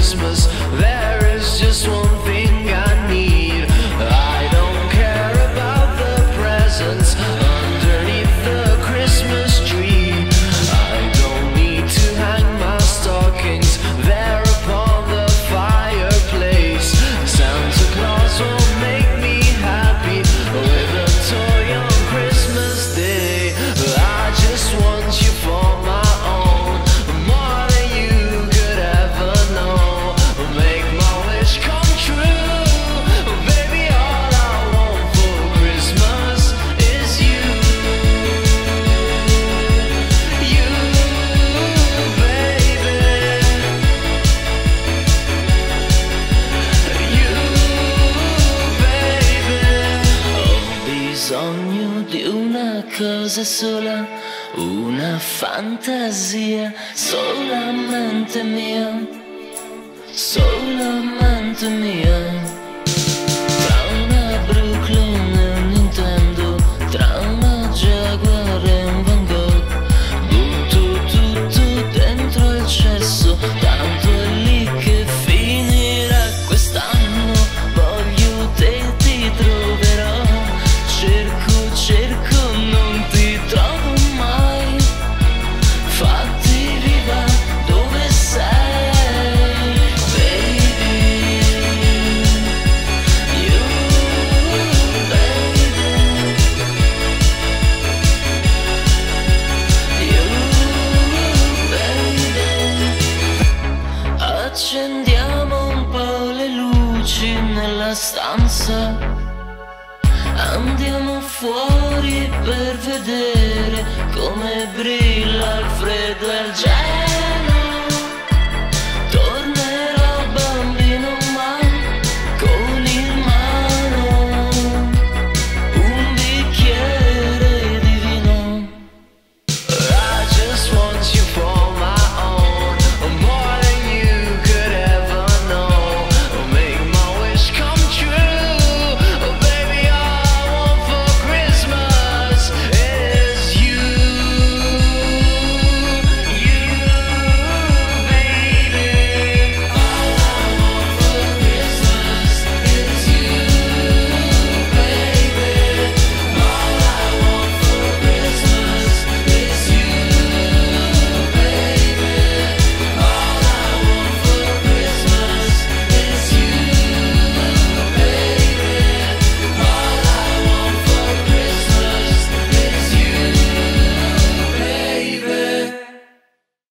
Christmas. There is just one thing I need. I don't care about the presents underneath the Christmas tree. I don't need to hang my stockings there upon the fireplace. Santa Claus will make me happy with a toy on Christmas Day. I just want you for my sogno di una cosa sola, una fantasia solamente mia, solamente mia. Tra una Brooklyn e un Nintendo, tra una Jaguar e un Van Gogh, butto tutto dentro il cesso, tanto è lì che finirà quest'anno. Voglio te, ti troverò. Cerco, cerco, non ti trovo mai. Fatti viva, dove sei? Baby, you, baby, you, baby. Accendiamo un po' le luci nella stanza, andiamo fuori per vedere come brilla il freddo e il gelo.